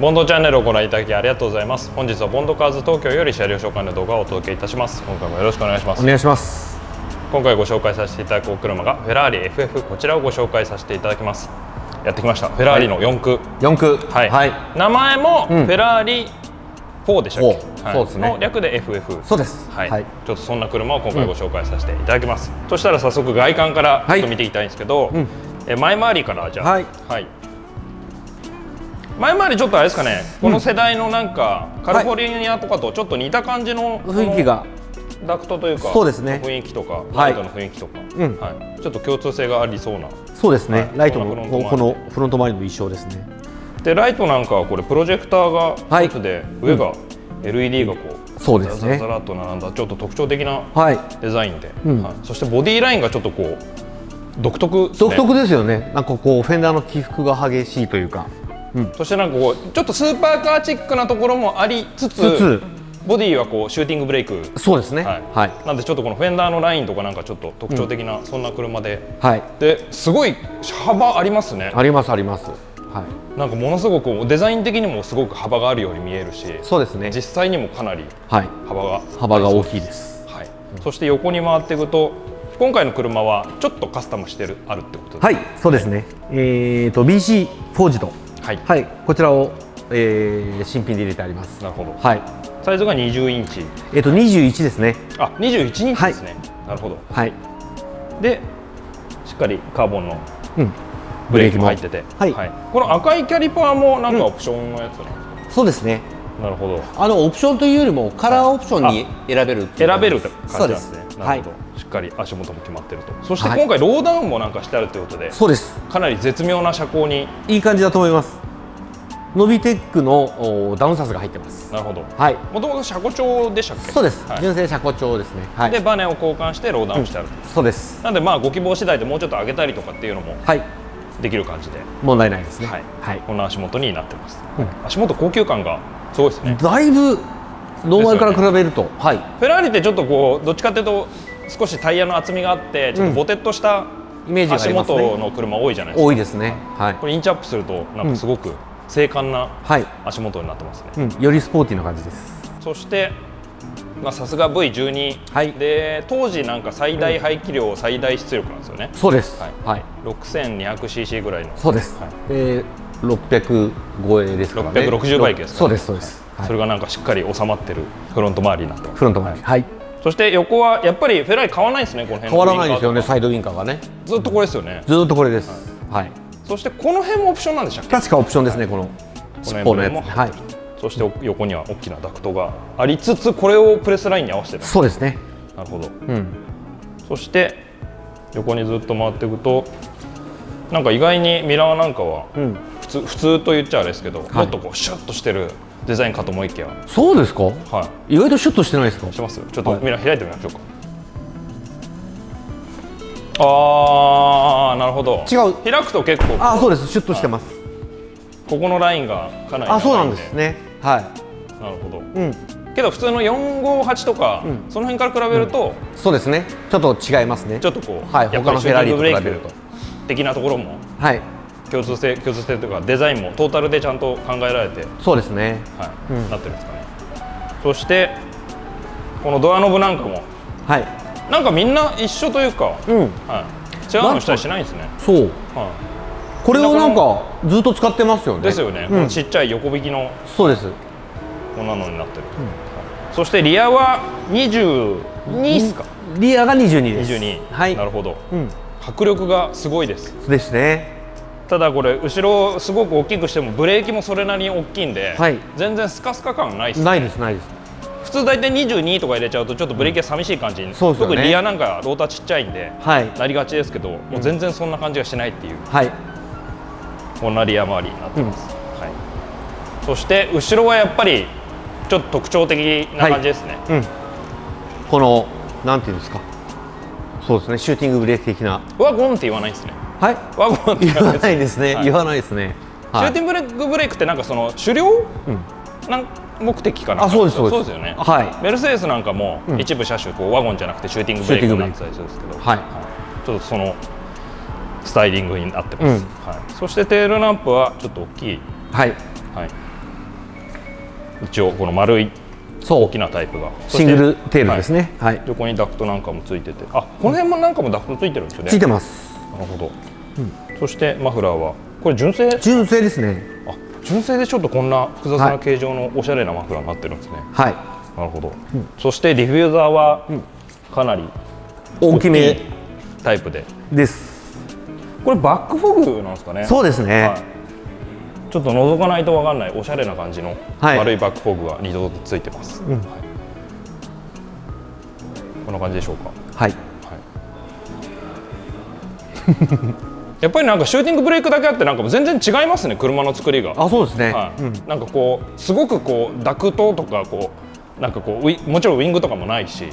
ボンドチャンネルをご覧いただきありがとうございます。本日はボンドカーズ東京より車両紹介の動画をお届けいたします。今回もよろしくお願いします。お願いします。今回ご紹介させていただくお車がフェラーリ FF、 こちらをご紹介させていただきます。やってきましたフェラーリの4駆、はい、名前もフェラーリ4でしたっけの略で FF、 そうです。はい、ちょっとそんな車を今回ご紹介させていただきます。そしたら早速外観からちょっと見ていきたいんですけど、前回りからじゃあ、前回りちょっとあれですかね、この世代のなんかカリフォルニアとかとちょっと似た感じの雰囲気が、ダクトというか雰囲気とかライトの雰囲気とかちょっと共通性がありそうな、そうですね。ライトのこのフロント周りの衣装ですね。でライトなんかはこれプロジェクターが1つで、上が LED がこうザラザラっと並んだちょっと特徴的なデザインで、そしてボディラインがちょっとこう独特ですよね。なんかこうフェンダーの起伏が激しいというか、そしてなんかこうちょっとスーパーカーチックなところもありつつ、ボディはこうシューティングブレーク、そうですね。なんでちょっとこのフェンダーのラインとかなんかちょっと特徴的なそんな車で、ですごい幅ありますね。ありますあります。なんかものすごくデザイン的にもすごく幅があるように見えるし、そうですね。実際にもかなり幅が大きいです。そして横に回っていくと、今回の車はちょっとカスタムしてあるってことですね。はい、そうですね。BC フォージド、こちらを新品で入れてあります。なるほど。サイズが20インチ、21ですね。あ、21インチですね。なるほど。でしっかりカーボンのブレーキも入ってて、この赤いキャリパーもなんかオプションのやつなんですか。そうですね。なるほど。オプションというよりもカラーオプションに選べるって感じですね。なるほど。しっかり足元も決まってると。そして今回ローダウンもなんかしてあるということで、そうです。かなり絶妙な車高に、いい感じだと思います。ノビテックのダウンサスが入ってます。なるほど。もともと車庫調でしたっけ。そうです。純正車庫調ですね。でバネを交換してローダウンしてある。そうです。なのでまあご希望次第でもうちょっと上げたりとかっていうのもできる感じで問題ないですね。こんな足元になってます。足元高級感がすごいですね。だいぶノーマルから比べると、フェラーリってちょっとこうどっちかというと少しタイヤの厚みがあってちょっとボテッとした足元の車多いじゃないですか。多いですね。これインチアップするとなんかすごく精悍な足元になってますね。よりスポーティーな感じです。そしてさすが V12 で、当時なんか最大排気量最大出力なんですよね。そうです。 6200cc ぐらいの、そうです。600超えですからね。660馬力です。そうです、そうです。それがなんかしっかり収まってるフロント周りになってます。フロント周り、はい。そして横はやっぱりフェラーリ変わらないですね。この辺変わらないですよね。サイドウインカーがね、ずっとこれですよね。ずっとこれです。はい。そしてこの辺もオプションなんでしたっけ。確かオプションですね。この尻尾のやつ。はい。そして横には大きなダクトがありつつ、これをプレスラインに合わせてる。そうですね。なるほど。そして横にずっと回っていくと、なんか意外にミラーなんかは普通と言っちゃあれですけど、もっとこうシュッとしてるデザインかと思いきや。そうですか。意外とシュッとしてないですか。してます。ちょっとミラー開いてみましょうか。あー、なるほど。違う。開くと結構、あ、そうです。シュッとしてます。ここのラインがかなり長いんで。あ、そうなんですね。はい。なるほど。けど普通の458とかその辺から比べると、そうですね。ちょっと違いますね。ちょっとこう、やっぱりシューティングブレーキ的なところも、はい。共通性というかデザインもトータルでちゃんと考えられて、そうですね。はい。なってるんですかね。そしてこのドアノブなんかも、はい。なんかみんな一緒というか、違うのしたりしないんですね。そう。これをなんかずっと使ってますよね。ですよね。このちっちゃい横引きの。そうです。こんなのになってる。そしてリアは22ですか。リアが22です。22。はい。なるほど。迫力がすごいです。ですね。ただこれ後ろをすごく大きくしてもブレーキもそれなりに大きいんで、全然スカスカ感ないです。ないですないです。普通大体22とか入れちゃうとちょっとブレーキが寂しい感じに、特にリアなんかローターちっちゃいんでなりがちですけど、もう全然そんな感じがしないっていう、こんなリア周りになってます。そして後ろはやっぱりちょっと特徴的な感じですね。このなんていうんですか、そうですね、シューティングブレーキ的な。ワゴンって言わないですね。はい、ワゴンって言わないですね。言わないですね。シューティングブレークってなんかその狩猟なんか目的かな。そうですそうですよね。メルセデスなんかも一部車種こうワゴンじゃなくてシューティングブレークになってたりするんですけど、ちょっとそのスタイリングになってます。そしてテールランプはちょっと大きい。一応この丸い大きなタイプがシングルテールですね。はい、横にダクトなんかもついてて、あ、この辺もなんかもダクトついてるんですよね。ついてます。なるほど。そしてマフラーはこれ純正？純正ですね。あ、純正でちょっとこんな複雑な形状のおしゃれなマフラーになってるんですね。はい、なるほど。そしてディフューザーはかなり大きめタイプでです。これバックフォグなんですかね。そうですね。ちょっと覗かないとわかんないおしゃれな感じの丸いバックフォグが2度ついてます。こんな感じでしょうか。はい、やっぱりなんかシューティングブレークだけあってなんか全然違いますね、車の作りが。あ、そうですね。なんかこうすごくこうダクトとかこうなんかこうもちろんウイングとかもないし、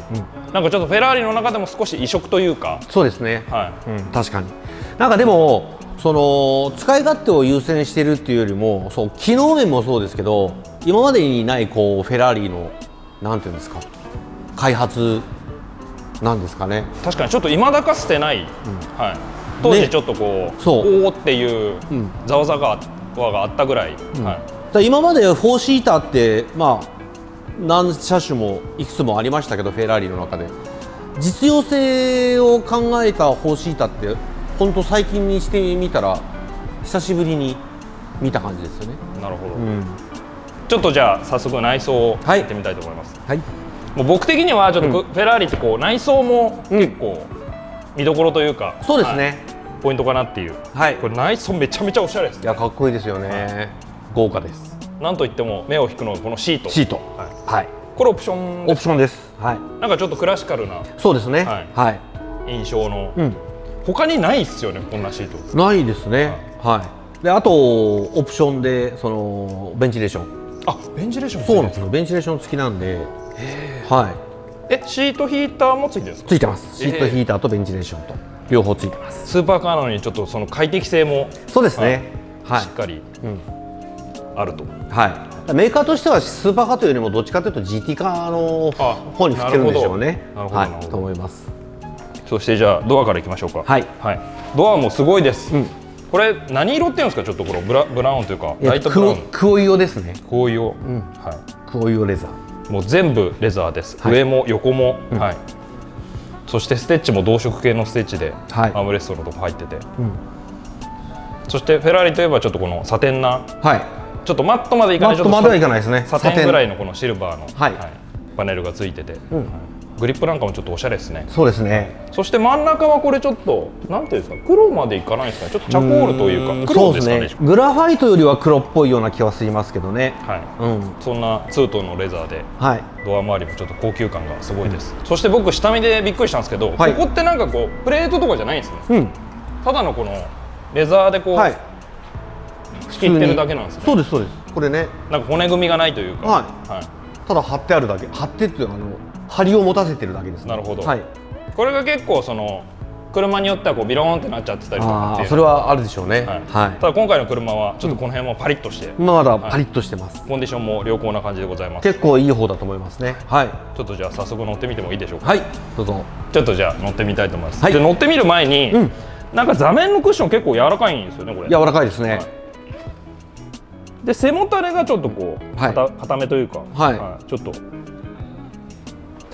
なんかちょっとフェラーリの中でも少し異色というか。そうですね。はい、確かに。なんかでもその使い勝手を優先しているっていうよりも、そう機能面もそうですけど、今までにないこうフェラーリのなんていうんですか、開発なんですかね。確かにちょっといまだかつてない。はい。当時ちょっとこう、おおっていうざわざわがあったぐらい。今まで4シーターってまあ何車種もいくつもありましたけど、フェラーリの中で実用性を考えた4シーターって本当最近にしてみたら久しぶりに見た感じですよね。なるほど。ちょっとじゃあ早速内装をやってみたいと思います。はい、もう僕的にはちょっとフェラーリってこう内装も結構見どころというか、そうですね、ポイントかなっていう。はい、これ内装めちゃめちゃおしゃれですね。いや、かっこいいですよね。豪華です。なんといっても目を引くのはこのシート。シート。はい。これオプション。オプションです。はい。なんかちょっとクラシカルな。そうですね。はい。印象の。他にないですよね、こんなシート。ないですね。はい。で、あとオプションでそのベンチレーション。あ、ベンチレーション。そうなんですよ。ベンチレーション付きなんで。はい。シートヒーターもついてるんですか？ついてます。シートヒーターとベンチレーションと両方ついてます。スーパーカーなのにちょっとその快適性も、そうですね、しっかりあると。はい、メーカーとしてはスーパーカーというよりもどっちかというと GT カーの方に振ってるんでしょうね。なるほど、なるほど、と思います。そしてじゃあドアからいきましょうか。はい、ドアもすごいです。これ何色っていうんですか？ちょっとこのブラウンというかライトブラウン、クオイオですね。クオイオ、クオイオレザー、もう全部レザーです。上も横も、はい。そしてステッチも同色系のステッチで、アームレストのとこ入ってて。そしてフェラーリといえば、ちょっとこのサテンな、ちょっとマットまでいかない。ちょっとマットまではいかないですね。サテンぐらいのこのシルバーのパネルがついてて、グリップなんかもちょっとおしゃれですね。そうですね。そして真ん中はこれちょっと、なんていうんですか、黒までいかないですかね。ちょっとチャコールというか、黒ですかね。グラファイトよりは黒っぽいような気はしますけどね。はい。そんなツートンのレザーで、ドア周りもちょっと高級感がすごいです。そして僕下見でびっくりしたんですけど、ここってなんかこうプレートとかじゃないんですね。ただのこのレザーでこう仕切ってるだけなんですね。そうですそうです。これね、なんか骨組みがないというか、ただ貼ってあるだけ、貼ってっていう針を持たせてるだけですね。なるほど。はい。これが結構その車によってはこうビローンってなっちゃってたりとかっていう、それはあるでしょうね。はい。ただ今回の車はちょっとこの辺もパリッとして、まだパリッとしてます。コンディションも良好な感じでございます。結構いい方だと思いますね。はい。ちょっとじゃあ早速乗ってみてもいいでしょうか。はい。どうぞ。ちょっとじゃあ乗ってみたいと思います。はい。乗ってみる前に、なんか座面のクッション結構柔らかいんですよね、これ。柔らかいですね。で背もたれがちょっとこう固めというか、ちょっと。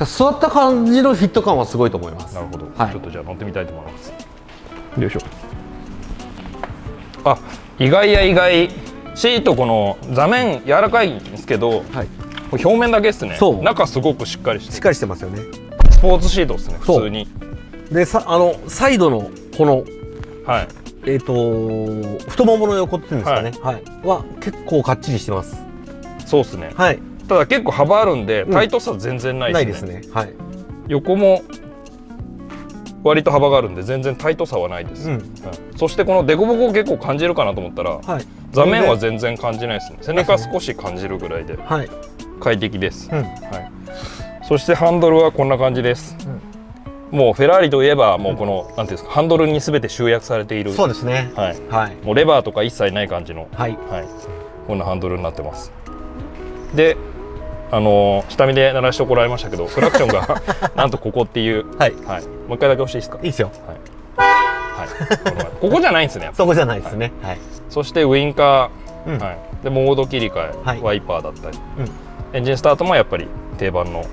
座った感じのフィット感はすごいと思います。なるほど。はい、ちょっとじゃあ乗ってみたいと思います。よいしょ。あ、意外や意外、シートこの座面柔らかいんですけど、表面だけですね。そう。中すごくしっかりして。しっかりしてますよね。スポーツシートですね。普通に。でさ、サイドのこの、はい、太ももの横っていうんですかね。はい。は結構かっちりしてます。そうですね。はい。ただ結構幅あるんでタイトさ全然ないですね。横も割と幅があるんで全然タイトさはないです。そしてこの凸凹を結構感じるかなと思ったら座面は全然感じないですね。背中少し感じるぐらいで快適です。そしてハンドルはこんな感じです。もうフェラーリといえばもうこのなんていうんですか、ハンドルに全て集約されている。そうですね。もうレバーとか一切ない感じのこんなハンドルになってます。で下見で鳴らして怒られましたけど、クラクションがなんとここっていう、もう一回だけ欲しいですか？いいですよ。はい、ここじゃないんですね。そこじゃないですね。そしてウインカー、でモード切り替え、はい、ワイパーだったり、エンジンスタートもやっぱり定番の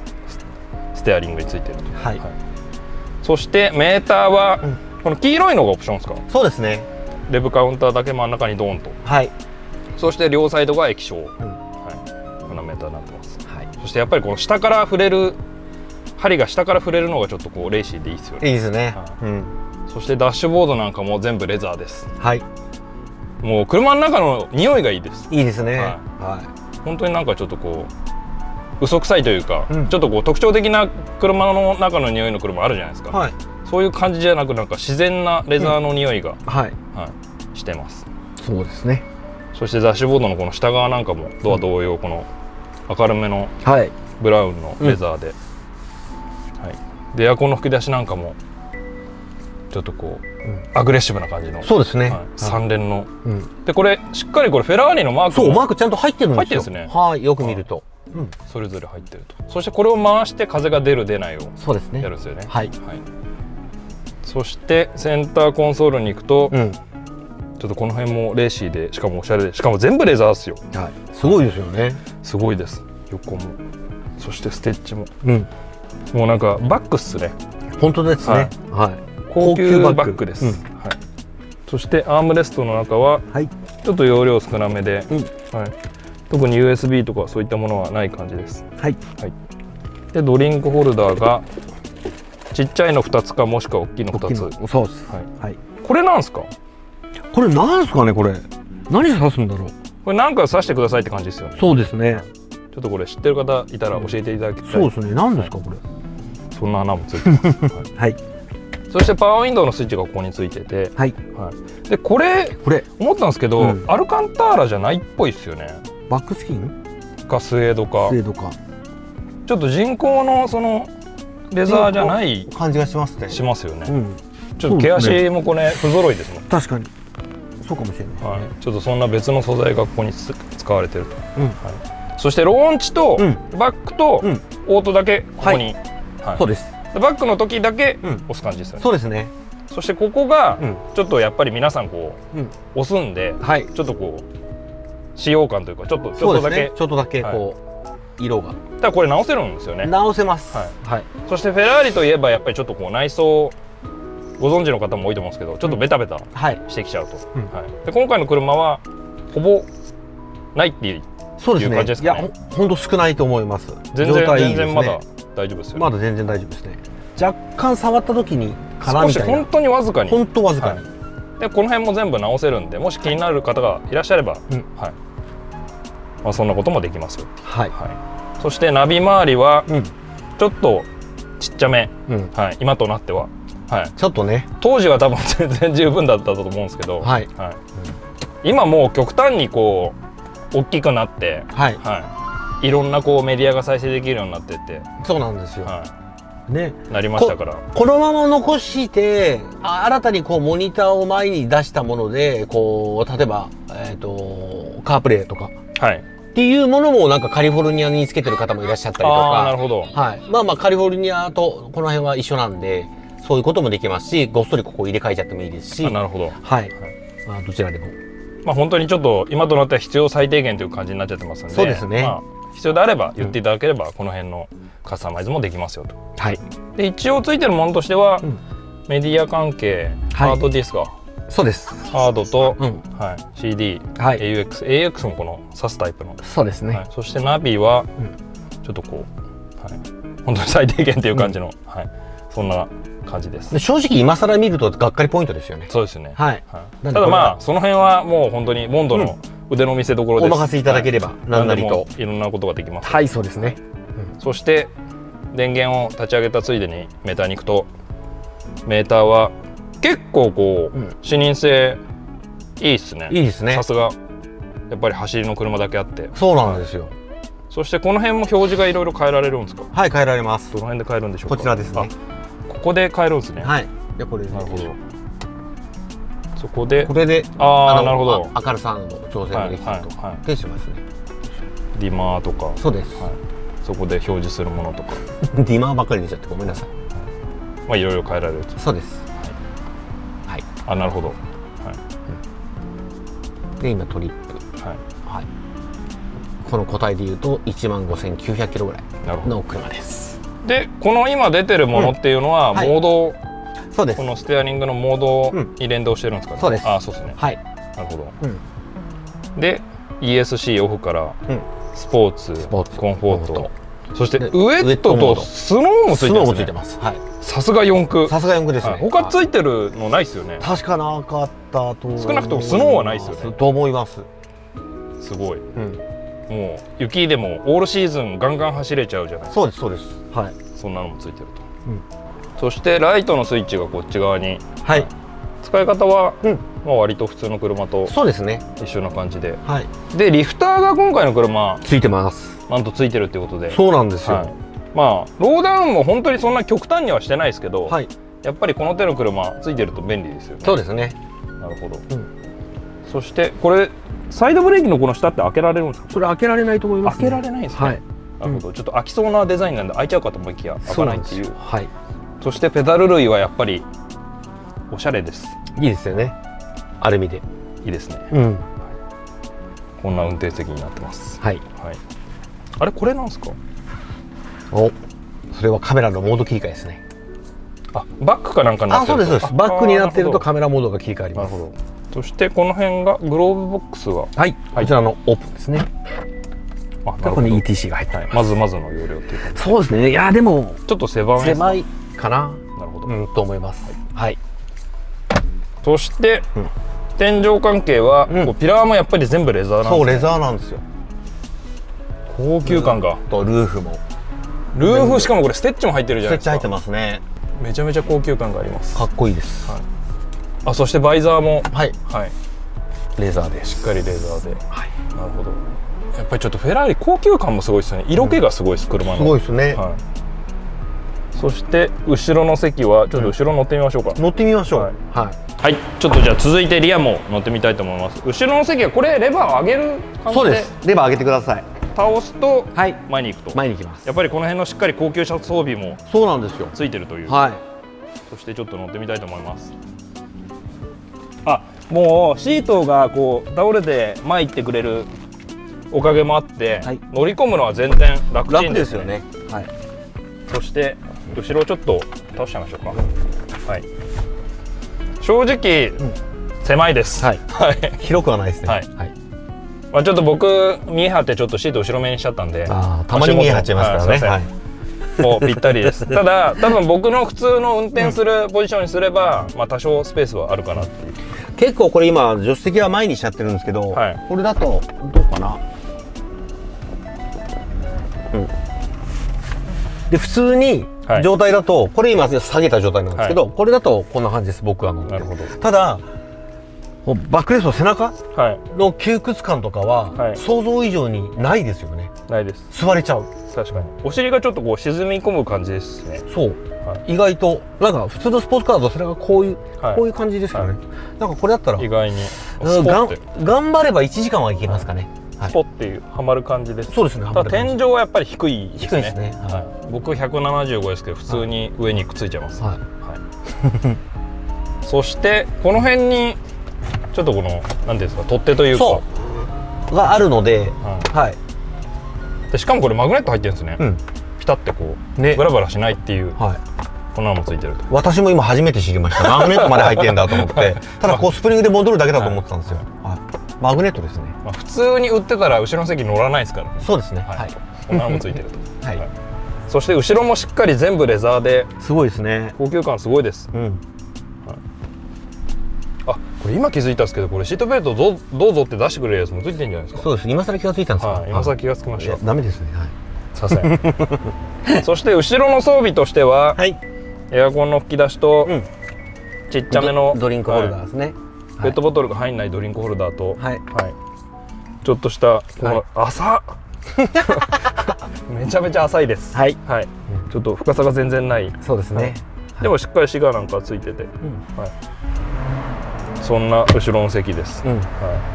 ステアリングについてると。そしてメーターは、この黄色いのがオプションですか？そうですね。レブカウンターだけ真ん中にドーンと。はい。そして両サイドが液晶。こんなメーターになってます。はい。そしてやっぱりこの下から触れる針が下から触れるのがちょっとこうレーシーでいいですよね。いいですね。そしてダッシュボードなんかも全部レザーです。はい。もう車の中の匂いがいいです。いいですね。はい。本当になんかちょっとこう。嘘くさいというか、ちょっとこう特徴的な車の中の匂いの車あるじゃないですか、はい、そういう感じじゃなく、なんか自然なレザーの匂いが、してます。そうですね。そしてダッシュボードのこの下側なんかもドア同様、この明るめのブラウンのレザーで、エアコンの吹き出しなんかもちょっとこうアグレッシブな感じの、そうですね、3連ので、これしっかりこれフェラーリのマーク、そうマークちゃんと入ってるんですよ。入ってるんですね。はい、よく見るとそれぞれ入ってると。そしてこれを回して風が出る出ないをやるんですよね。はい。そしてセンターコンソールに行くと、ちょっとこの辺もレーシーで、しかもおしゃれで、しかも全部レザーっすよ。すごいですよね。すごいです。横も、そしてステッチも、もうなんかバックっすね。本当ですね。高級バッグです。そしてアームレストの中はちょっと容量少なめで、特に USB とかそういったものはない感じです。はい、はい。でドリンクホルダーがちっちゃいの2つか、もしくは大きいの2つ。そうです。はい。はい、これなんですか？これなんですかね、これ。何刺すんだろう。これなんか刺してくださいって感じですよね。そうですね。ちょっとこれ知ってる方いたら教えていただきたい。そうですね。何ですかこれ。そんな穴もついてます。はい。そしてパワーウィンドウのスイッチがここについてて、はい。はい。でこれ思ったんですけど、アルカンターラじゃないっぽいですよね。バックスキンかスエードか、ちょっと人工のそのレザーじゃない感じがしますね。しますよね。ちょっと毛足もこれ不揃いですもん。確かにそうかもしれない。ちょっとそんな別の素材がここに使われてると。そしてローンチとバックとオートだけここに。そうです。バックの時だけ押す感じですよね。そうですね。そしてここがちょっとやっぱり皆さんこう押すんで、ちょっとこう使用感というか、ちょっとだけこう色が。ただこれ直せるんですよね。直せます。はい。そしてフェラーリといえばやっぱりちょっとこう内装ご存知の方も多いと思うんですけど、ちょっとベタベタしてきちゃうと。で今回の車はほぼないっていう感じですかね。いやほんと少ないと思います。全然まだ大丈夫ですよね。まだ全然大丈夫ですね。若干触った時に絡みたいな、本当にわずかに、でこの辺も全部直せるんで、もし気になる方がいらっしゃれば、まあ、そんなこともできますよ。そしてナビ周りはちょっとちっちゃめ、今となっては、ちょっとね、当時は多分全然十分だったと思うんですけど、今もう極端にこう大きくなって、いろんなこうメディアが再生できるようになってって、そうなんですよ。ね、なりましたから、このまま残して新たにこうモニターを前に出したもので、こう例えば、カープレイとか、っていうものもなんかカリフォルニアにつけてる方もいらっしゃったりとか。なるほど。まあまあカリフォルニアとこの辺は一緒なんで、そういうこともできますし、ごっそりここ入れ替えちゃってもいいですし。なるほど。まあ、どちらでも、まあ、本当にちょっと今となっては必要最低限という感じになっちゃってますんで。そうですね。必要であれば言っていただければ、この辺のカスタマイズもできますよと。で一応ついてるものとしては、メディア関係、ハードディスクが、そうです、ハードと CD、AUX もこの挿すタイプの。そうですね。そしてナビはちょっとこう本当に最低限という感じの、そんな感じです。正直今更見るとがっかりポイントですよね。そうですね。ただまあその辺はもう本当にモンドの腕の見せ所です。お任せいただければ何なりといろんなことができます。はい、そうですね。そして電源を立ち上げたついでにメーターに行くと、メーターは結構こう視認性いいですね。いいですね。さすがやっぱり走りの車だけあって。そうなんですよ。そしてこの辺も表示がいろいろ変えられるんですか？はい、変えられます。どの辺で変えるんでしょうか？こちらですね。ここで変えるんですね。はい。じゃこれで。なるほど。そこでこれで、なるほど、明るさの調整ができたりとかでしますね。ディマーとか。そうです。そこで表示するものとか。ディマーばっかり出ちゃってごめんなさい。まあいろいろ変えられる。そうです。はい。なるほど。はい。で今トリップ。はい、この個体でいうと15,900キロぐらいの車です。でこの今出てるものっていうのは、モード、そうです、このステアリングのモードに連動してるんですかね。そうです。あ、そうですね。はい。なるほど。で ESC オフからスポーツ、コンフォート、そしてウェットとスノーもついてます。スノーもついてます。はい。さすが四駆。さすが四駆ですね。他ついてるのないですよね。確かなかったと。少なくともスノーはないですよね。と思います。すごい。もう雪でもオールシーズンガンガン走れちゃうじゃないですか。そうですそうです。はい。そんなのもついてると。そしてライトのスイッチがこっち側に。はい。使い方はまあ割と普通の車と一緒な感じで。はい。でリフターが今回の車ついてます。なんとついてるってことで。そうなんですよ。まあローダウンも本当にそんな極端にはしてないですけど、はい。やっぱりこの手の車ついてると便利ですよね。そうですね。なるほど。そしてこれ。サイドブレーキのこの下って開けられるんですか？それ開けられないと思います。開けられないですね。なるほど。ちょっと開きそうなデザインなんで開いちゃうかと思いきや開かないっていう。はい。そしてペダル類はやっぱりおしゃれです。いいですよね。アルミでいいですね。うん。こんな運転席になってます。はい。はい。あれこれなんですか？お、それはカメラのモード切り替えですね。あ、バックかなんかになってる。あ、そうですそうです。バックになってるとカメラモードが切り替わります。なるほど。そしてこの辺がグローブボックスが、はい、こちらのオープンですね。あ、ここに ETC が入ってます。まずの容量っていう。そうですね。いやでもちょっと狭いかな。なるほど。うんと思います。はい。そして天井関係はピラーもやっぱり全部レザーなんです。そうレザーなんですよ。高級感が。とルーフも。ルーフしかもこれステッチも入ってるじゃないですか。ステッチ入ってますね。めちゃめちゃ高級感があります。かっこいいです。はい。あ、そしてバイザーもはいレーザーでしっかりレーザーで、はい、なるほど。やっぱりちょっとフェラーリ高級感もすごいですよね。色気がすごいです、車の。すごいですね。そして後ろの席はちょっと後ろ乗ってみましょうか。乗ってみましょう。はいはい。ちょっとじゃあ続いてリアも乗ってみたいと思います。後ろの席はこれレバー上げる感じで。そうです、レバー上げてください。倒すと前に行くと。前に行きます。やっぱりこの辺のしっかり高級車装備もそうなんですよ、ついてるという。はい。そしてちょっと乗ってみたいと思います。あ、もうシートがこう倒れて前行ってくれるおかげもあって、はい、乗り込むのは全然楽ちんですよね。はい。そして後ろをちょっと倒しちゃいましょうか。はい。正直、狭いです。はい。広くはないですね。はい。はい、まあちょっと僕見え張ってちょっとシート後ろ目にしちゃったんで、あ、たまに見え張っちゃいますからね。はい。もうぴったりです。ただ多分僕の普通の運転するポジションにすれば、まあ多少スペースはあるかなっていう。結構これ今助手席は前にしちゃってるんですけど、はい、これだとどうかな。で普通に状態だと、これ今下げた状態なんですけど、はい、これだとこんな感じです、僕は。なるほど。ただバックレスの背中の窮屈感とかは想像以上にないですよね。ないです。座れちゃう。確かに。お尻がちょっとこう沈み込む感じですね。そう。意外となんか普通のスポーツカーだとそれがこういう感じですよね。なんかこれだったら意外に頑張れば1時間はいけますかね。スポッていうはまる感じです。そうですね。ただ天井はやっぱり低いですね。低いですね。僕175ですけど普通に上にくっついちゃいます。はい。そしてこの辺に。ちょっとこのなんですか、取っ手というかがあるので、はい。でしかもこれマグネット入ってるんですね。ピタってこうね、ブラブラしないっていう。はい。こんなのもついてると。私も今初めて知りました。マグネットまで入ってるんだと思って、ただこうスプリングで戻るだけだと思ってたんですよ。はい。マグネットですね。まあ普通に売ってたら後ろの席乗らないですから。そうですね。はい。こんなのもついてると。はい。そして後ろもしっかり全部レザーで。すごいですね。高級感すごいです。うん。あ、これ今気づいたんですけど、これシートベルトどうぞって出してくれるやつもついてるんじゃないですか。そうです。今更気がついたんですか。今更気がつきました。ダメですね。さすがに。そして後ろの装備としては、エアコンの吹き出しとちっちゃめのドリンクホルダーですね。ペットボトルが入んないドリンクホルダーと、ちょっとしたこの浅、めちゃめちゃ浅いです。はい。ちょっと深さが全然ない。そうですね。でもしっかりシガーなんかついてて、そんな後ろの席です。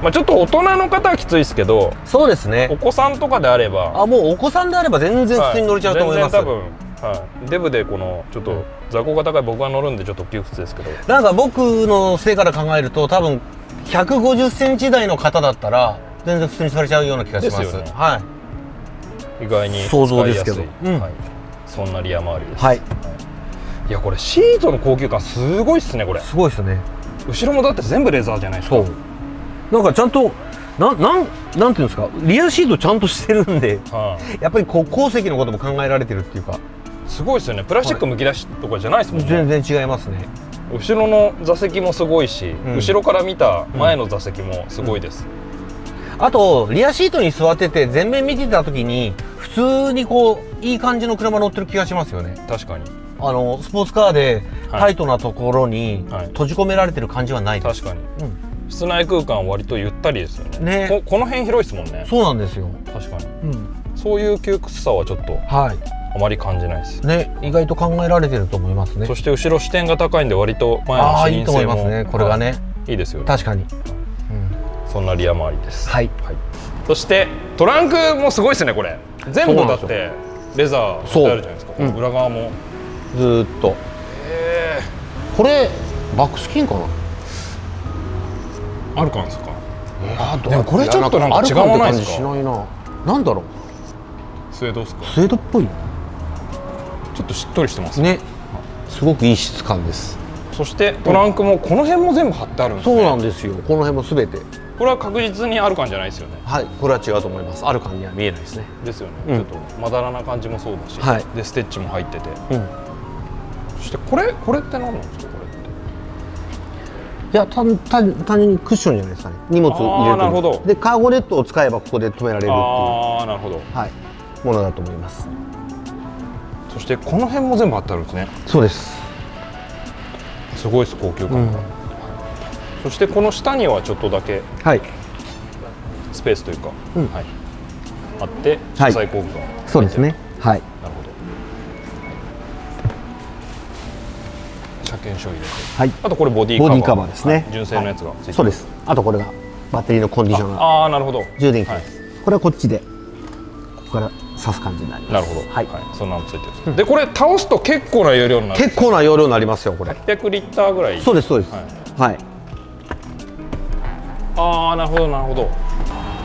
まあちょっと大人の方はきついですけど、そうですね。お子さんとかであれば、あ、もうお子さんであれば全然普通に乗れちゃうと思います。全然多分、はい。デブでこのちょっと座高が高い僕が乗るんでちょっと窮屈ですけど。なんか僕の背から考えると多分150センチ台の方だったら全然普通に座れちゃうような気がします。ですよね。はい。意外に想像ですけど。はい。そんなリア周りです。はい。いやこれシートの高級感すごいっすねこれ。すごいっすね。後ろもだって全部レザーじゃないですか。そう。なんかちゃんとなんていうんですか、リアシートちゃんとしてるんで、やっぱりこう後席のことも考えられてるっていうか。すごいですよね。プラスチックむき出しとかじゃないですもんね。全然違いますね。後ろの座席もすごいし、後ろから見た前の座席もすごいです。あとリアシートに座ってて前面見てた時に普通にこういい感じの車乗ってる気がしますよね。確かに。スポーツカーでタイトなところに閉じ込められてる感じはないです。確かに。室内空間は割とゆったりですよね。この辺広いですもんね。そうなんですよ。確かに。そういう窮屈さはちょっと。あまり感じないですね。意外と考えられてると思いますね。そして後ろ視点が高いんで割と前の視認性もいいと思いますね。これがね、いいですよね。確かに。そんなリア周りです。はい。そしてトランクもすごいですねこれ。全部だってレザーってあるじゃないですか。裏側もずっとこれバックスキンかな、あるかなんですか。でもこれちょっとなんか違わないですか。なんだろう、スウェードですか。スウェードっぽい。ちょっとしっとりしてますね。すごくいい質感です。そしてトランクもこの辺も全部貼ってあるんですね。そうなんですよ。この辺も全てこれは確実にアルカンじゃないですよね。はい、これは違うと思います。アルカンには見えないですね。ですよね。ちょっとまだらな感じもそうだし、でステッチも入ってて、そしてこれって何なんですか。これっていや単純にクッションじゃないですかね。荷物入れる。なるほど。でカーゴネットを使えばここで止められるっていう、なるほど、ものだと思います。そしてこの辺も全部あってあるんですね。そうです。すごいです、高級感が。そしてこの下にはちょっとだけスペースというかあって、車載工具がそうですね。はい、なるほど。車検証入れて、あとこれボディカバーですね。純正のやつがついて、そうです。あとこれがバッテリーのコンディショナー。ああ、なるほど。充電器です。これはこっちでから刺す感じになります。なるほど。はい、そんなのついてる。でこれ倒すと結構な容量になる。結構な容量になりますよこれ。800リッターぐらい。そうですそうです。はい。ああ、なるほどなるほど。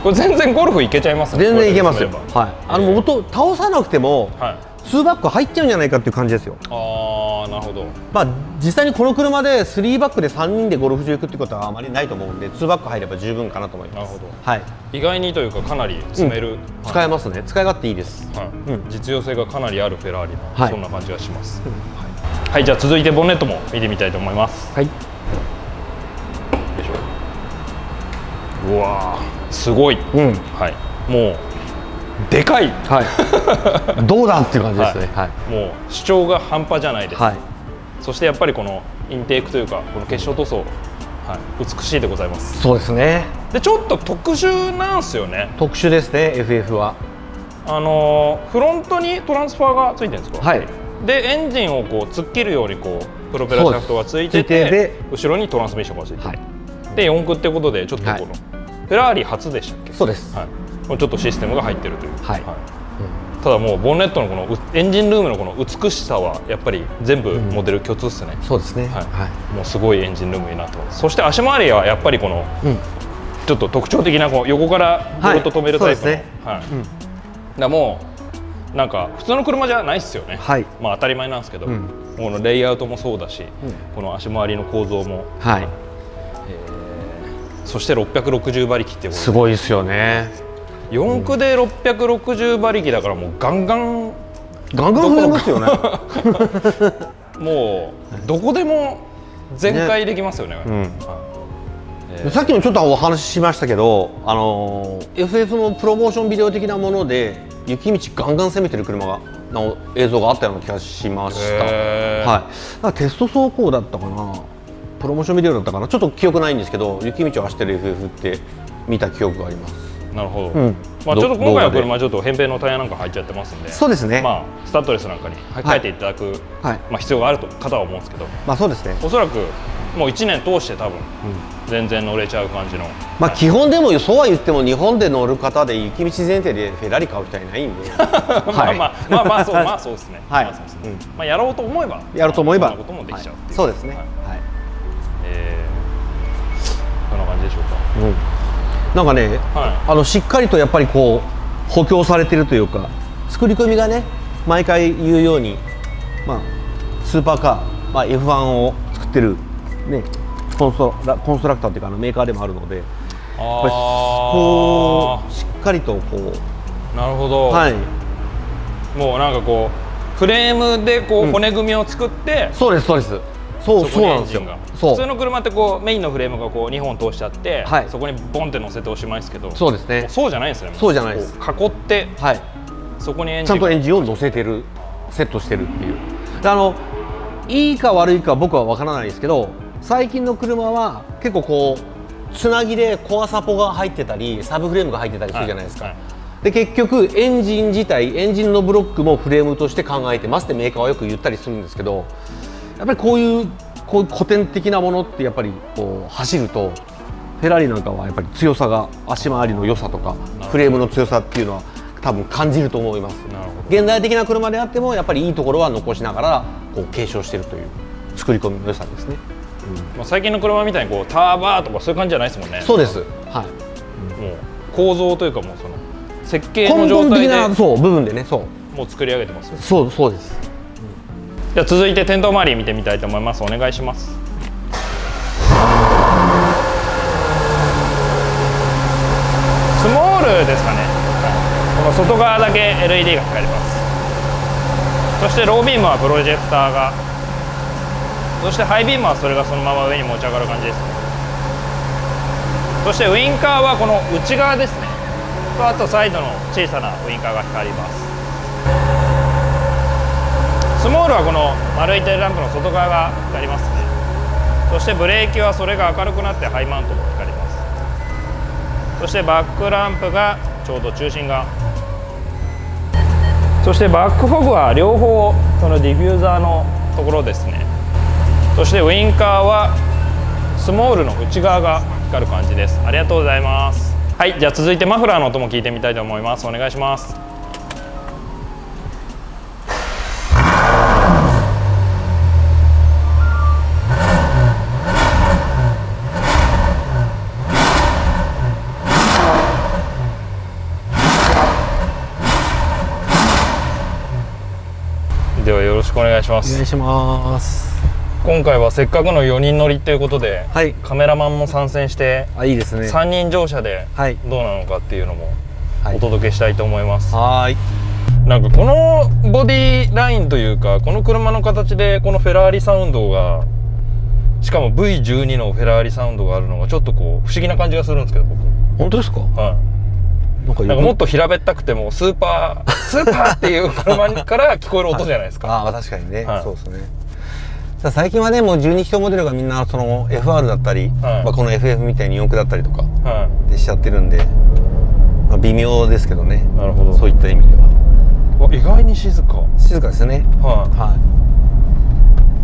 これ全然ゴルフいけちゃいますね。全然いけますよ。はい。元倒さなくても2バック入っちゃうんじゃないかっていう感じですよ。ああ、なるほど。まあ実際にこの車で3バックで3人でゴルフ場行くってことはあまりないと思うんで、2バック入れば十分かなと思います。なるほど。はい。意外にというかかなり詰める。使えますね。使い勝手いいです。はい。実用性がかなりあるフェラーリのそんな感じがします。はい。じゃあ続いてボンネットも見てみたいと思います。はい。でしょ。うわあ、すごい。うん。はい。もう。でかい、どうだっていう感じですね。もう主張が半端じゃないです。そしてやっぱりこのインテークというかこの結晶塗装、美しいでございます。そうですね。でちょっと特殊なんですよね。特殊ですね FF は。フロントにトランスファーがついてるんですか。はい。でエンジンをこう突っ切るようにこうプロペラシャフトがついてて、後ろにトランスミッションがついてる。で4駆ってことでちょっとこのフェラーリ初でしたっけ。そうです。はい。ちょっとシステムが入ってるという。ただもうボンネットのこのエンジンルームのこの美しさはやっぱり全部モデル共通ですね。そうですね。もうすごいエンジンルームになってます。そして足回りはやっぱりこのちょっと特徴的なこう横からボルト止めるタイプの。だもうなんか普通の車じゃないですよね。まあ当たり前なんですけど、このレイアウトもそうだし、この足回りの構造も。そして660馬力っていう。すごいですよね。4駆で660馬力だからもうガンガン増えますよね。もうどこでも全開できますよね。さっきもちょっとお話ししましたけど、FF のプロモーションビデオ的なもので雪道ガンガン攻めてる車がの映像があったような気がしました。はい。テスト走行だったかな、プロモーションビデオだったかな、ちょっと記憶ないんですけど、雪道を走ってる FF って見た記憶があります。なるほど。まあちょっと今回の車はちょっと扁平のタイヤなんか入っちゃってますんで、そうですね。まあスタッドレスなんかに変えていただく必要があると方は思うんですけど、まあそうですね。おそらくもう1年通して多分全然乗れちゃう感じの。まあ基本でもそうは言っても日本で乗る方で雪道前提でフェラリ買う人はいないんで。まあそうですね。はい。まあやろうと思えば。やろうと思えば。そんなこともできちゃう。そうですね。はい。こんな感じでしょうか。なんかね、はい、しっかりとやっぱりこう補強されてるというか、作り込みがね、毎回言うように、まあ、スーパーカー、まあ、F1 を作ってる、ね、コンストラクターっていうかメーカーでもあるので、こうしっかりとこう、なるほど、はい、もうなんかこうフレームでこう骨組みを作って、うん、そうですそうです。そうなんですよ。普通の車ってこうメインのフレームがこう2本通しちゃって、はい、そこにボンって乗せておしまいですけど、そうですね。そうじゃないですね。そうじゃないです。囲って、はい、そこにエンジンちゃんとエンジンを乗せてる、セットしてるっていう。いいか悪いか僕は分からないですけど、最近の車は結構こうつなぎでコアサポが入ってたり、サブフレームが入ってたりするじゃないですか。はいはい、で結局エンジン自体、エンジンのブロックもフレームとして考えてますってメーカーはよく言ったりするんですけど、やっぱりこういう古典的なものってやっぱりこう走るとフェラーリなんかはやっぱり強さが、足回りの良さとかフレームの強さっていうのは多分感じると思います。現代的な車であってもやっぱりいいところは残しながらこう継承しているという作り込みの良さですね。うん、最近の車みたいにこうターバーとかそういう感じじゃないですもんね。そうです。はい。もう構造というかもうその設計の状態で、そう部分でね、そうもう作り上げてますよね。そうです。じゃあ続いて店頭周り見てみたいと思います。お願いします。スモールですかね。この外側だけ LED が光ります。そしてロービームはプロジェクターが、そしてハイビームはそれがそのまま上に持ち上がる感じですね。そしてウインカーはこの内側ですね。あとサイドの小さなウインカーが光ります。スモールはこの丸いテールランプの外側が光りますね。そしてブレーキはそれが明るくなってハイマウントも光ります。そしてバックランプがちょうど中心側、そしてバックフォグは両方そのディフューザーのところですね。そしてウインカーはスモールの内側が光る感じです。ありがとうございます。はい、じゃあ続いてマフラーの音も聞いてみたいと思います。お願いします。ではよろしくお願いします。お願いします。今回はせっかくの4人乗りということで、はい、カメラマンも参戦して、あ、いいですね、3人乗車でどうなのかっていうのもお届けしたいと思います。はい、なんかこのボディラインというかこの車の形でこのフェラーリサウンドが、しかも V12 のフェラーリサウンドがあるのがちょっとこう不思議な感じがするんですけど、僕。本当ですか？はい、なんかもっと平べったくてもスーパーっていう車から聞こえる音じゃないですか。ああ、確かにね、はい、そうですね。最近はね、もう12気筒モデルがみんなその FR だったり、はい、まあこの FF みたいに4駆だったりとかでしちゃってるんで、まあ、微妙ですけどね。なるほど。そういった意味では意外に静かですね。はい、は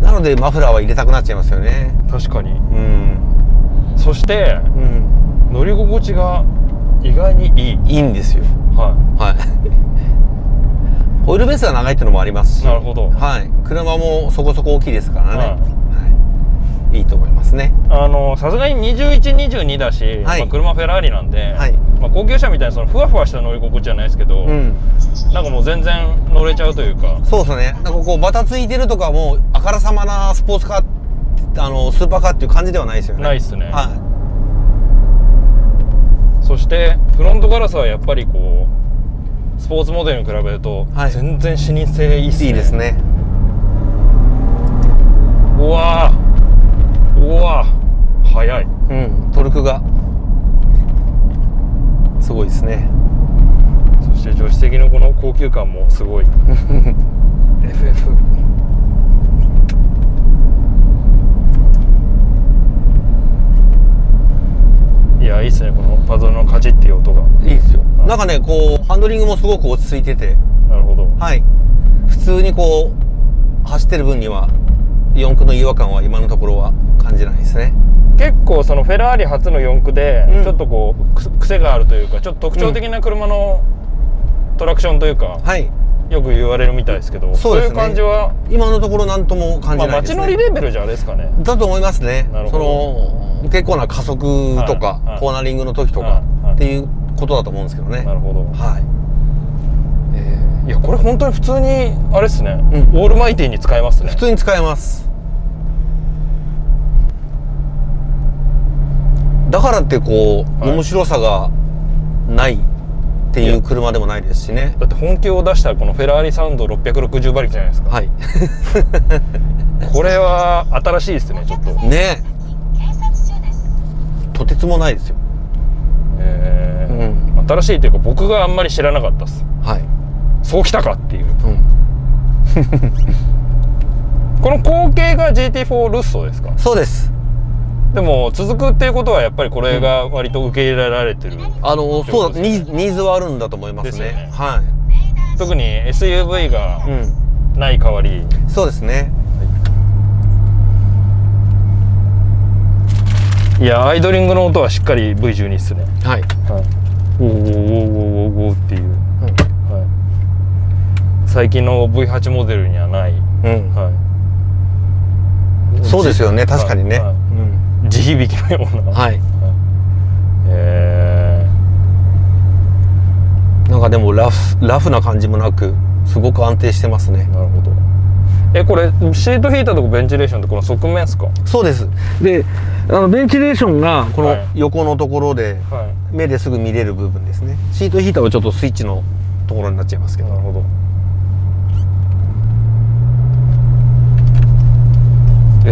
い、なのでマフラーは入れたくなっちゃいますよね。確かに。うん、そして、うん、乗り心地が意外にいいんですよ。はい、はい、ホイールベースが長いっていうのもありますし、なるほど、はい、車もそこそこ大きいですからね、はいはい、いいと思いますね。さすがに21、22だし、はい、まあ車フェラーリなんで、はい、まあ高級車みたいなそのふわふわした乗り心地じゃないですけど、うん、なんかもう全然乗れちゃうというか。そうですね。なんかこうバタついてるとかもうあからさまなスポーツカー、スーパーカーっていう感じではないですよね。ないですね。はい。そしてフロントガラスはやっぱりこうスポーツモデルに比べると全然視認性いいですね。うわー、うわー、速い。うん、トルクがすごいですね。そして助手席のこの高級感もすごい。FF。いや、いいですね、このパズルのカチッっていう音が。いいですよ。なんかね、こうハンドリングもすごく落ち着いてて。なるほど。はい。普通にこう走ってる分には四駆の違和感は今のところは感じないですね。結構そのフェラーリ初の四駆で、うん、ちょっとこう癖があるというか、ちょっと特徴的な車のトラクションというか。うん、はい。よく言われるみたいですけど、そういう感じは今のところ何とも感じないですね。まあ街乗りレベルじゃあれですかね。だと思いますね。その結構な加速とかコーナリングの時とか、っていうことだと思うんですけどね。なるほど。はい。いやこれ本当に普通にあれっすね、うん、オールマイティーに使えますね。普通に使えます。だからってこう、はい、面白さがないっていう車でもないですしね。だって本気を出したこのフェラーリサウンド660馬力じゃないですか。はい。これは新しいですね。ちょっとねとてつもないですよ。うん、新しいというか僕があんまり知らなかったです。はい。そうきたかっていう、うん、この後継が GT4 ルッソですか。そうです。でも続くっていうことはやっぱりこれが割と受け入れられてる、うん、そうだ、ニーズはあるんだと思いますね。はい。特に SUV がない代わり、うん、そうですね、はい、いやアイドリングの音はしっかり V12 っすね。はい、はい、おおおおおおっていう、うん、最近の V8 モデルにはない。そうですよね、確かにね。地響きのような。はい。なんかでもラフな感じもなく、すごく安定してますね。なるほど。これシートヒーターとかベンチレーションってこの側面ですか？そうです。で、ベンチレーションがこの横のところで目ですぐ見れる部分ですね。シートヒーターはちょっとスイッチのところになっちゃいますけど。なるほど。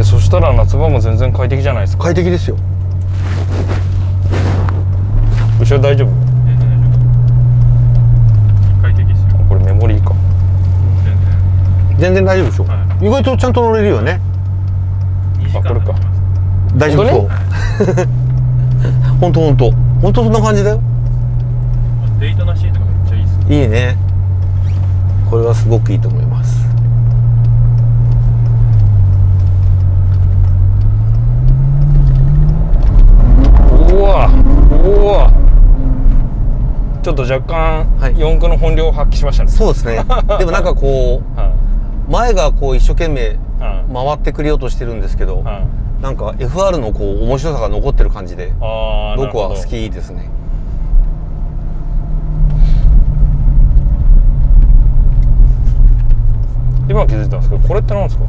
そしたら夏場も全然快適じゃないですか。快適ですよ。後ろ大丈夫？快適ですよ。これメモリーか。全然大丈夫でしょ。はい、意外とちゃんと乗れるよね。あ、これか。大丈夫そう。本当そんな感じだよ。デイトナシートがめっちゃいいですね。いいね。これはすごくいいと思います。おお、ちょっと若干四駆の本領を発揮しましたね。そうですね。でもなんかこう前がこう一生懸命回ってくれようとしてるんですけど、なんか FR のこう面白さが残ってる感じで僕は好きですね。今気づいたんですけど、これってなんですか？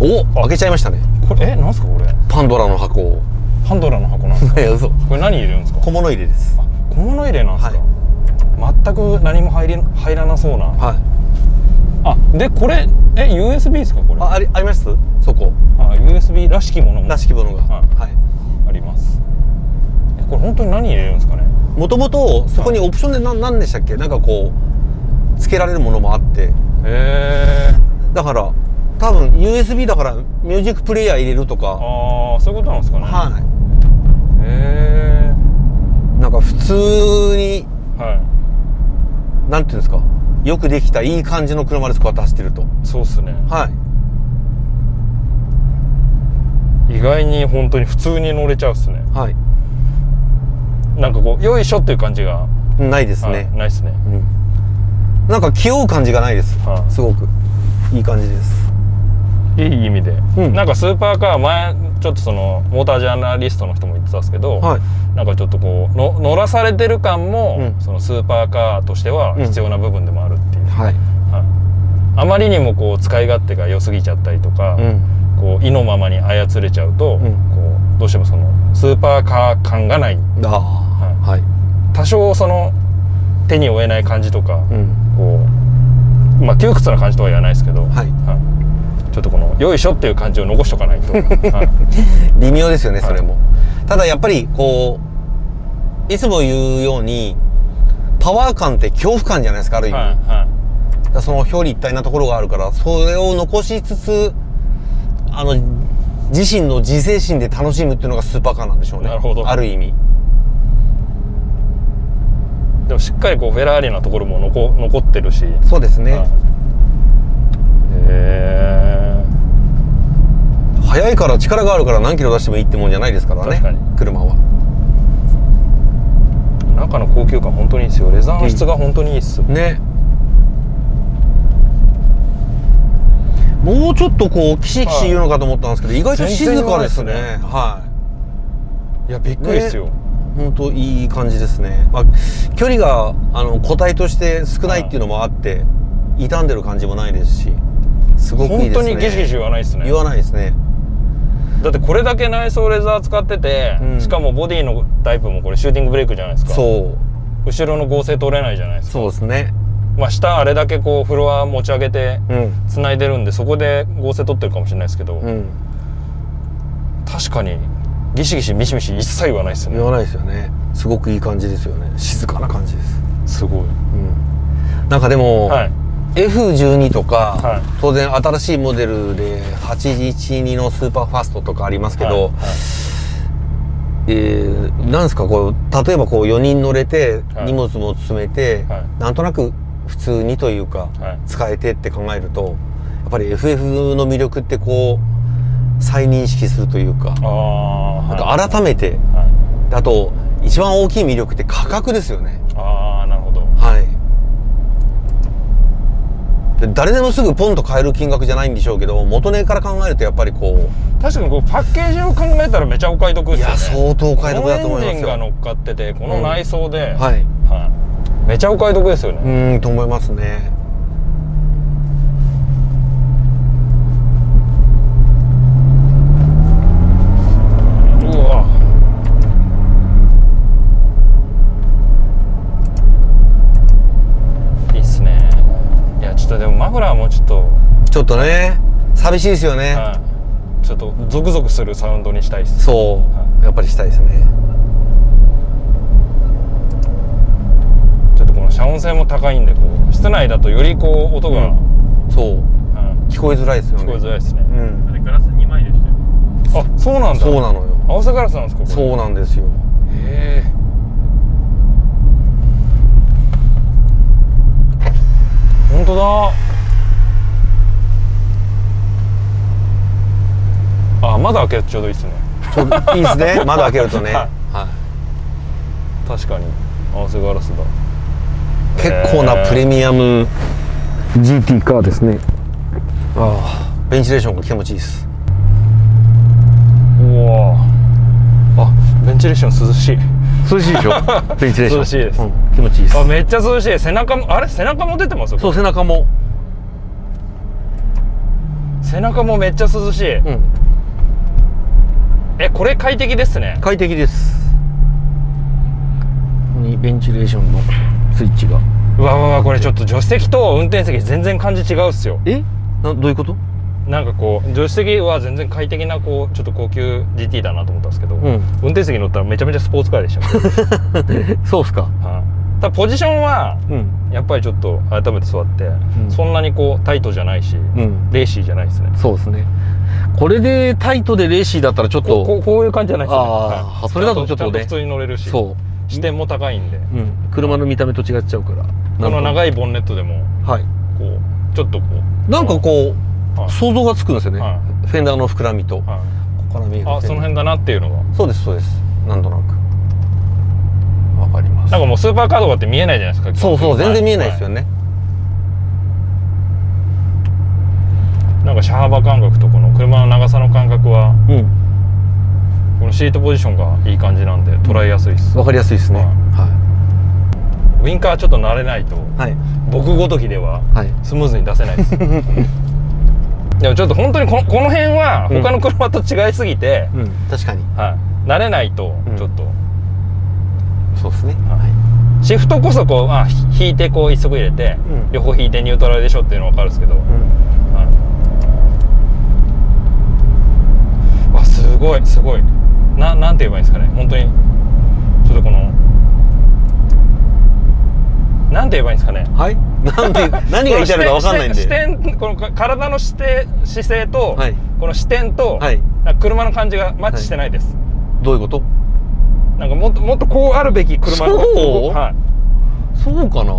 お、開けちゃいましたね。これなんですかこれ？パンドラの箱を。パンドラの箱なんですか。いや、そう。これ何入れるんですか。小物入れです。小物入れなんですか。はい、全く何も入らなそうな。はい。あ、で、これ、USB ですか、これ。あります。そこ。USB らしきものも。らしきものが。はい。あります。これ、本当に何入れるんですかね。もともと、そこにオプションで、なんでしたっけ、なんかこう。付けられるものもあって。へえ。だから。多分 USB だからミュージックプレイヤー入れるとか、ああそういうことなんですかね。はい。へえ。なんか普通に、はい、なんていうんですか、よくできたいい感じの車です。こうやって走ってると。そうっすね。はい。意外に本当に普通に乗れちゃうっすね。はい。なんかこうよいしょっていう感じがないですね。ないっすね、うん、なんか気負う感じがないです、はい、すごくいい感じです。いい意味で、うん、なんかスーパーカー、前ちょっとそのモータージャーナリストの人も言ってたんですけど、はい、なんかちょっとこうの乗らされてる感も、うん、そのスーパーカーとしては必要な部分でもあるっていう、うん、はい、あまりにもこう使い勝手が良すぎちゃったりとか、うん、こう意のままに操れちゃうと、うん、こうどうしてもそのスーパーカー感がない、多少その手に負えない感じとか、うん、こうまあ窮屈な感じとは言わないですけど。はい、はい、ちょっとこのよいしょっていう感じを残しとかないと。微妙ですよね、それも。ただやっぱりこういつも言うようにパワー感って恐怖感じゃないですか、ある意味。はいはい、その表裏一体なところがあるから、それを残しつつ自身の自制心で楽しむっていうのがスーパーカーなんでしょうね。なるほど。ある意味。でもしっかりこうフェラーリなところも残ってるし。そうですね。はい、速いから力があるから何キロ出してもいいってもんじゃないですからね、車は。中の高級感本当にいいですよ。レザーの質が本当にいいっすね。もうちょっとこうキシキシ言うのかと思ったんですけど、意外と静かですね。はい。いやびっくりですよ。本当いい感じですね。まあ、距離が個体として少ないっていうのもあって、傷んでる感じもないですし、すごくいいですね。本当にゲシゲシ言わないですね。言わないですね。だってこれだけ内装レザー使ってて、うん、しかもボディのタイプもこれシューティングブレークじゃないですか。そう。後ろの剛性取れないじゃないですか。そうですね。まあ下あれだけこうフロア持ち上げて繋いでるんで、うん、そこで剛性取ってるかもしれないですけど、うん、確かにギシギシミシミシ一切言わないですよね。言わないですよね。すごくいい感じですよね。静かな感じです。すごい、うん、なんかでも、はい、F12 とか、はい、当然新しいモデルで812のスーパーファストとかありますけど、なんですかこう例えばこう4人乗れて荷物も詰めて、はいはい、なんとなく普通にというか、はい、使えてって考えるとやっぱり FF の魅力ってこう再認識するというか、はい、なんか改めて、はい、あと一番大きい魅力って価格ですよね。ああなるほど。はい。で誰でもすぐポンと買える金額じゃないんでしょうけど元値から考えるとやっぱりこう。確かにこうパッケージを考えたらめちゃお買い得ですよね。いや相当お買い得だと思いますよ。エンジンが乗っかっててこの内装で、うん、はい、はい、めちゃお買い得ですよね。うんと思いますね。うわいいっすね。いやちょっとでもマフラーもちょっとね寂しいですよね、はい、ちょっとゾクゾクするサウンドにしたいです。そう、はい、やっぱりしたいですね。ちょっとこの遮音性も高いんでこう室内だとよりこう音が、うん、そう、うん、聞こえづらいですよね。聞こえづらいですね、うん、あれガラス2枚でしたよ。あ、そうなんだ。そうなのよ。合わせガラスなんですかこれ。そうなんですよ。へえ。本当だ。あ、窓開けるとちょうどいいですね。いいですね。窓開けるとね。はい。確かに合わせガラスだ。結構なプレミアム GT カーですね。ああ、ベンチレーションが気持ちいいです。うわあ。あ、ベンチレーション涼しい。涼しいでしょ。ベンチレーション。涼しいです。うん、気持ちいいです。あ、めっちゃ涼しい。背中もあれ背中も出てますよ。そう背中も。背中もめっちゃ涼しい。うん。え、これ快適ですね。快適です。ここにベンチレーションのスイッチが。うわうわ、これちょっと助手席と運転席全然感じ違うっすよ。え？どういうこと？なんかこう助手席は全然快適なこうちょっと高級 GT だなと思ったんですけど、うん、運転席乗ったらめちゃめちゃスポーツカーでした。そうっすか。はい。ただポジションは、うん、やっぱりちょっと改めて座って、うん、そんなにこうタイトじゃないし、うん、レーシーじゃないですね。そうですね。これでタイトでレーシーだったらちょっとこういう感じじゃないですね。ああ、それだとちょっとね普通に乗れるし、そう視点も高いんで、車の見た目と違っちゃうから。この長いボンネットでもこうちょっとこうなんかこう想像がつくんですよね。フェンダーの膨らみとここから見える、あ、その辺だなっていうのが。そうですそうです。なんとなくわかります。なんかもうスーパーカーとかって見えないじゃないですか。そうそう、全然見えないですよね。なんか車幅感覚とこの車の長さの感覚は、うん、このシートポジションがいい感じなんで捉えやすいです。わかりやすいですね、はい、ウインカーちょっと慣れないと、はい、僕ごときではスムーズに出せないです、はい、でもちょっと本当にこの辺は他の車と違いすぎて、うんうん、確かに、はい、慣れないとちょっと、うん、そうですね、はい、シフトこそこう、まあ、引いてこう一足入れて、うん、両方引いてニュートラルでしょっていうのは分かるんですけど、うん、すごいすごい、なんて言えばいいんですかね。本当にちょっとこのなんて言えばいいんですかね。はい。なんて何が言いたいのかわかんないんで。視点、この体の姿勢と、はい、この視点と、はい、車の感じがマッチしてないです。はい、どういうこと？なんかもっとこうあるべき車の。そう。はい。そうかな。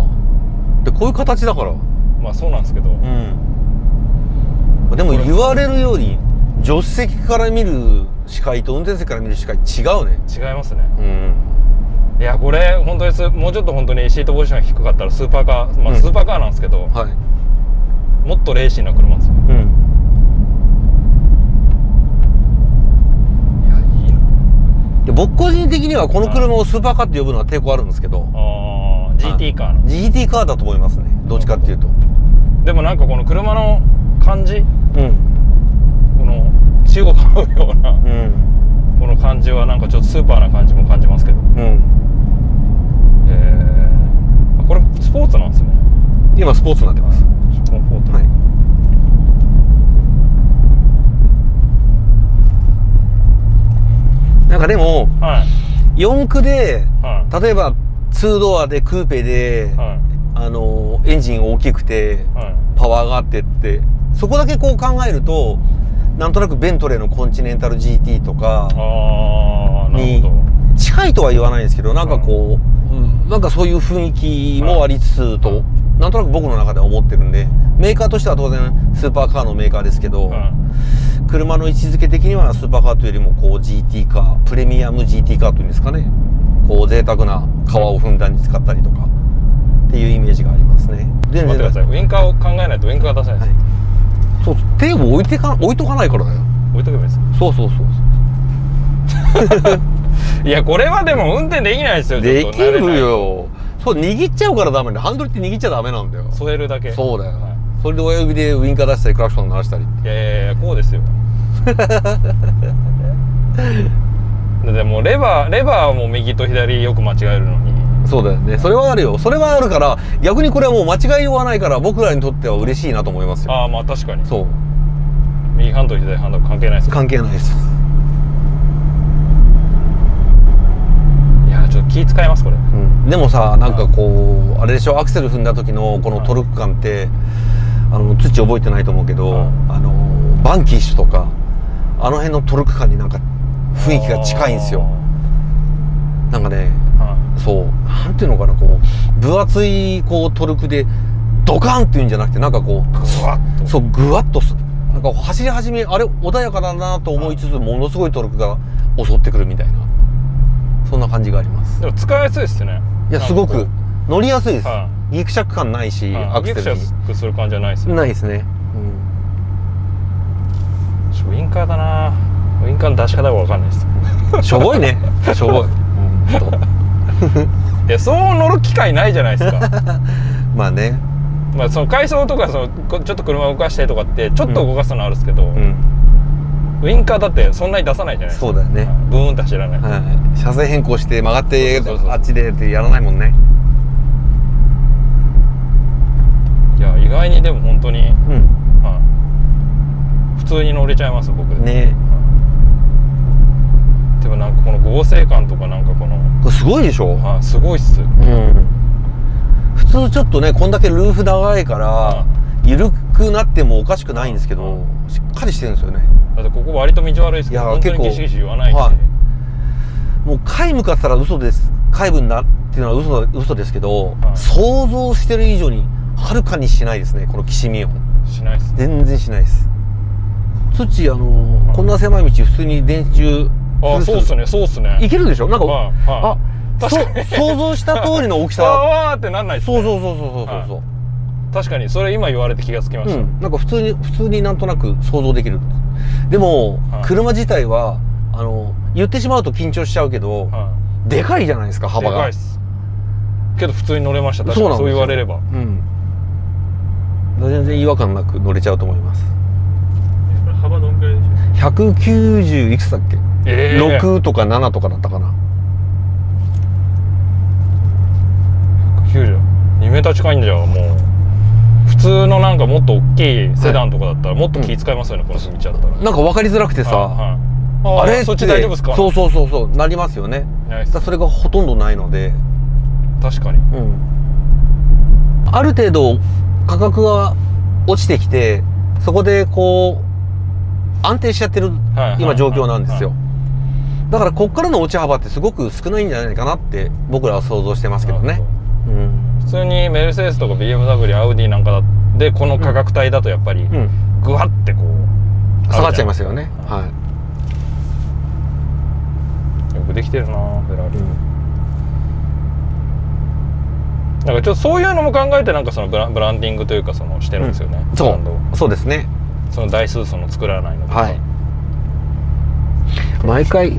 でこういう形だから。まあそうなんですけど。うん。でも言われるより。助手席から見る視界と運転席から見る視界違うね。違いますね。うん、いやこれ本当です。もうちょっと本当にシートポジションが低かったらスーパーカー、まあスーパーカーなんですけど、うん、はい、もっとレーシーな車ですよ。うん、いやいいな。でで僕個人的にはこの車をスーパーカーって呼ぶのは抵抗あるんですけど、あー GT カーの GT カーだと思いますね、どっちかっていうと。でもなんかこの車の感じ、この血を払うようなこの感じはなんかちょっとスーパーな感じも感じますけど、これスポーツなんですね。今スポーツになってます。コンフォート、はい。なんかでも、はい、4駆で、はい、例えば2ドアでクーペで、はい、エンジン大きくて、はい、パワーがあってって、そこだけこう考えるとなんとなくベントレーのコンチネンタル GT とかに近いとは言わないんですけど、なんかこう、なんかそういう雰囲気もありつつと。はい、なんとなく僕の中では思ってるんで、メーカーとしては当然スーパーカーのメーカーですけど、車の位置づけ的にはスーパーカーというよりもこう GT カー、プレミアム GT カーというんですかね、こう贅沢な革をふんだんに使ったりとかっていうイメージがありますね。で、待ってください、ウィンカーを考えないとウィンカーが出せないです、はい、そう、手を置いとかないからだよ。置いとけばいいです。そうそうそういや、これはでも運転できないですよ。できるよ。そう、握っちゃうからダメだ。ハンドルって握っちゃダメなんだよ。添えるだけ。そうだよ、はい、それで親指でウインカー出したりクラクション鳴らしたり。いやいやいや、こうですよでもレバーはもう右と左よく間違えるのに。そうだよね、それはあるよ。それはあるから、逆にこれはもう間違いようがないから、僕らにとっては嬉しいなと思いますよ。ああ、まあ確かに。そう、右ハンドル左ハンドル関係ないです。関係ないです。いや、ちょっと気使いますこれ。でもさ、なんかこうあれでしょ、アクセル踏んだ時のこのトルク感って、土覚えてないと思うけど、バンキッシュとかあの辺のトルク感になんか雰囲気が近いんですよ。なんかね、そう、なんていうのかな、こう分厚いこうトルクでドカンっていうんじゃなくて、なんかこうスワッと、そう、グワッと、なんか走り始めあれ穏やかだなと思いつつ、ものすごいトルクが襲ってくるみたいな、そんな感じがあります。でも使いやすいですね。いや、すごく乗りやすいです。ギクシャク感ないし、アクセルギクシャクする感じはないですね。ないですね。ウインカーだな。ウインカーの出し方がわかんないです。しょぼいね。しょぼい。いや、そう乗る機会ないじゃないですか。まあね。まあその改装とか、そのちょっと車を動かしたりとかってちょっと動かすのあるんですけど。ウインカーだってそんなに出さないじゃないですか。そうだよね。ブーンと走らない、はい、車線変更して曲がってあっちでってやらないもんね。いや、意外にでも本当に、普通に乗れちゃいます僕ね。でもなんかこの剛性感とか、なんかこのこれすごいでしょ。はい、すごいっす。普通ちょっとね、こんだけルーフ長いから緩くなってもおかしくないんですけど、しっかりしてるんですよね。だってここ割と道悪いですけど、本当にギシギシ言わないし、はい、もう皆無かったら嘘です。皆無になっていうのは嘘ですけど、はい、想像してる以上にはるかにしないですね、このきしみを。しないです、全然しないです。土、はい、こんな狭い道普通に電柱、あ、そうっすね、そうっすね、いけるでしょ。なんか、はい、あ、想像した通りの大きさわーってなんないですね。そうそうそうそうそうそう、はい、確かにそれ今言われて気がつきました、なんか普通になんとなく想像できる。でも、車自体は言ってしまうと緊張しちゃうけど、でかいじゃないですか、幅が。でかいっすけど普通に乗れました。確かにそう言われれば、全然違和感なく乗れちゃうと思います。幅どんくらいでしょう。190いくつだっけ、6とか7とかだったかな。190、2メーター近いんじゃん。もう普通のなんかもっと大きいセダンとかだったらもっと気遣いますよね、この道だったら。なんか分かりづらくてさ、あれそっち大丈夫ですか、そうそうそうそうなりますよね。それがほとんどないので。確かに、ある程度価格が落ちてきて、そこでこう安定しちゃってる今状況なんですよ。だからこっからの落ち幅ってすごく少ないんじゃないかなって僕らは想像してますけどね。普通にメルセデスとか BMW、アウディなんかでこの価格帯だとやっぱりグワッてこう下がっちゃいますよね。はい、よくできてるなフェラーリ。なんかちょっとそういうのも考えて、なんかそのブランディングというかそのしてるんですよね。そうですね。その台数その作らないのとか。はい、毎回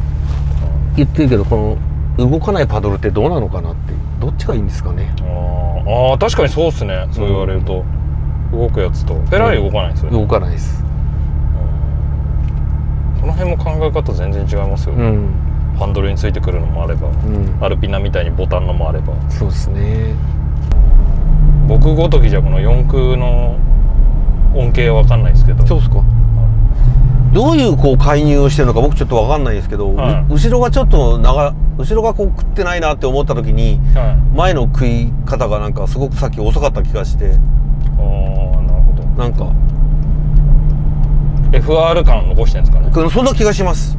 言ってるけど、この動かないパドルってどうなのかなって、どっちがいいんですかね。ああ確かにそうですね、そう言われると、うん、動くやつとフェラーリ動かないんですよね。動かないです。この辺も考え方全然違いますよね、うん、ハンドルについてくるのもあれば、うん、アルピナみたいにボタンのもあれば。そうですね、僕ごときじゃこの四駆の恩恵は分かんないですけど。そうですか。どういうこう介入をしてるのか僕ちょっと分かんないんですけど、はい、後ろがちょっと後ろがこう食ってないなって思った時に、はい、前の食い方がなんかすごくさっき遅かった気がして。ああなるほど。なんか FR 感を残してるんですかね。そんな気がします。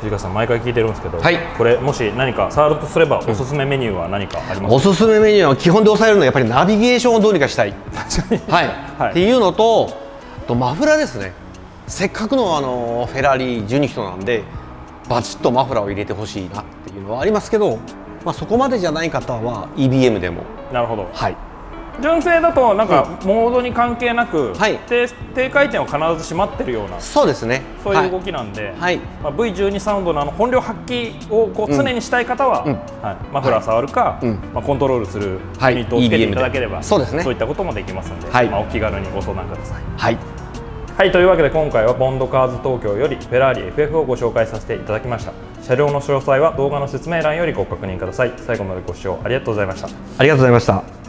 藤川さん毎回聞いてるんですけど、はい、これもし何か触るとすればおすすめメニューは何かありますか？おすすめメニューは基本で抑えるのはやっぱりナビゲーションをどうにかしたい。はい。っていうのと、あとマフラーですね。せっかくのフェラーリ12人なんでバチッとマフラーを入れてほしいなっていうのはありますけど、まあ、そこまでじゃない方は EBM でも。なるほど。はい、純正だとなんかモードに関係なく、うん、はい、低回転を必ずしまってるような、そうですね、そういう動きなんで、はい、まあ、V12 サウンドの本領発揮をこう常にしたい方は、うん、はい、マフラー触るか、はい、まあ、コントロールするユニットをつけていただければ、はい、そうですね、そういったこともできますので、はい、まあ、お気軽にご相談ください。はい、はい、というわけで今回はボンドカーズ東京よりフェラーリ FF をご紹介させていただきました。車両の詳細は動画の説明欄よりご確認ください。最後までご視聴ありがとうございました。ありがとうございました。